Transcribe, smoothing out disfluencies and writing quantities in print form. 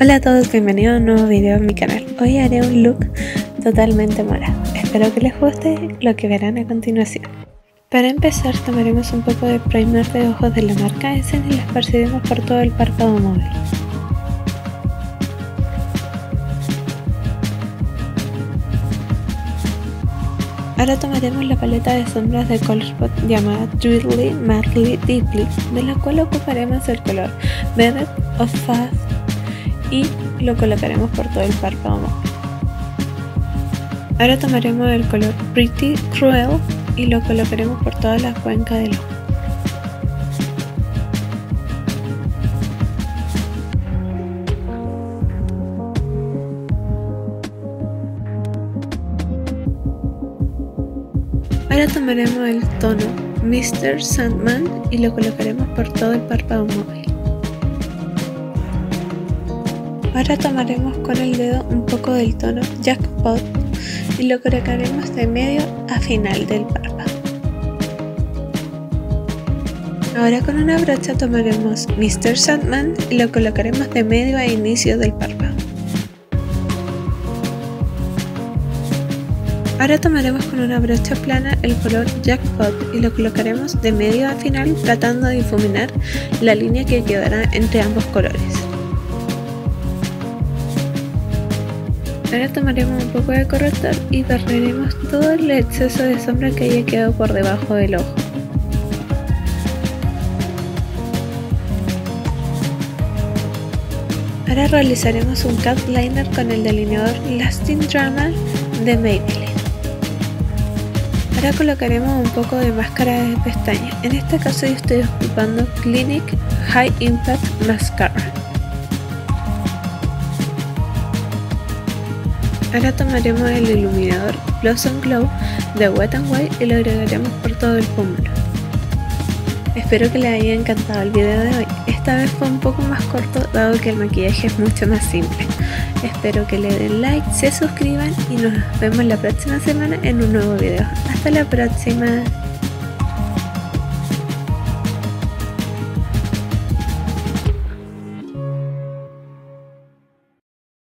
Hola a todos, bienvenidos a un nuevo video en mi canal. Hoy haré un look totalmente morado. Espero que les guste lo que verán a continuación. Para empezar tomaremos un poco de primer de ojos de la marca Essence y lo esparciremos por todo el párpado móvil. Ahora tomaremos la paleta de sombras de ColorPop llamada Truly, Madly, Deeply, de la cual ocuparemos el color Benet of Ophaz y lo colocaremos por todo el párpado móvil. Ahora tomaremos el color Pretty Cruel y lo colocaremos por toda la cuenca del ojo. Ahora tomaremos el tono Mr. Sandman y lo colocaremos por todo el párpado móvil. Ahora tomaremos con el dedo un poco del tono Jackpot y lo colocaremos de medio a final del párpado. Ahora con una brocha tomaremos Mr. Sandman y lo colocaremos de medio a inicio del párpado. Ahora tomaremos con una brocha plana el color Jackpot y lo colocaremos de medio a final tratando de difuminar la línea que quedará entre ambos colores. Ahora tomaremos un poco de corrector y barreremos todo el exceso de sombra que haya quedado por debajo del ojo. Ahora realizaremos un cat liner con el delineador Lasting Drama de Maybelline. Ahora colocaremos un poco de máscara de pestañas. En este caso yo estoy ocupando Clinique High Impact Mascara. Ahora tomaremos el iluminador Blossom Glow de Wet n Wild y lo agregaremos por todo el pómulo. Espero que les haya encantado el video de hoy. Esta vez fue un poco más corto dado que el maquillaje es mucho más simple. Espero que le den like, se suscriban y nos vemos la próxima semana en un nuevo video. Hasta la próxima.